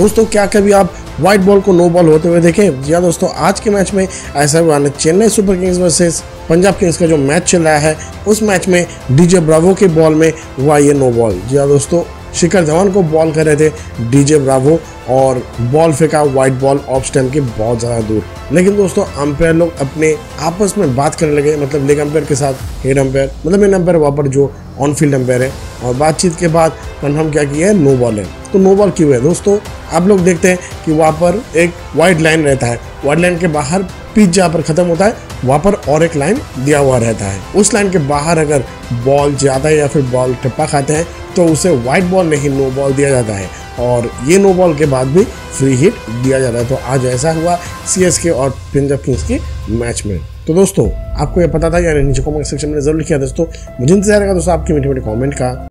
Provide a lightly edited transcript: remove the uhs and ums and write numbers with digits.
दोस्तों क्या कभी आप व्हाइट बॉल को नो बॉल होते हुए देखें? जी हाँ दोस्तों, आज के मैच में ऐसा हुआ है। Chennai super kings versus Punjab kings का जो मैच चल रहा है उस मैच में डीजे ब्रावो के बॉल में हुआ ये नो बॉल। जी हाँ दोस्तों, शिखर धवन को बॉल कर रहे थे डीजे ब्रावो और बॉल फेंका वाइट बॉल ऑफ स्टंप के बहुत ज़्यादा दूर, लेकिन दोस्तों अंपायर लोग अपने आपस में बात करने लगे, मतलब लेग अंपायर के साथ हेड अंपायर, मतलब मेन अंपायर वहाँ पर जो ऑन फील्ड अंपायर है, और बातचीत के बाद कन्फर्म क्या किया है, नो बॉल है। तो नो बॉल क्यों है दोस्तों? आप लोग देखते हैं कि वहाँ पर एक वाइड लाइन रहता है, वाइड लाइन के बाहर पिच जहाँ पर ख़त्म होता है वहाँ पर और एक लाइन दिया हुआ रहता है, उस लाइन के बाहर अगर बॉल जाता है या फिर बॉल टप्पा खाते हैं तो उसे वाइट बॉल नहीं नो बॉल दिया जाता है, और ये नो बॉल के बाद भी फ्री हिट दिया जाता है। तो आज ऐसा हुआ सीएसके और पंजाब किंग्स के मैच में। तो दोस्तों आपको ये पता था या नीचे कमेंट सेक्शन में जरूर लिखिए दोस्तों, मुझे इंतजार रहेगा दोस्तों आपके मीठे मीठे कमेंट का।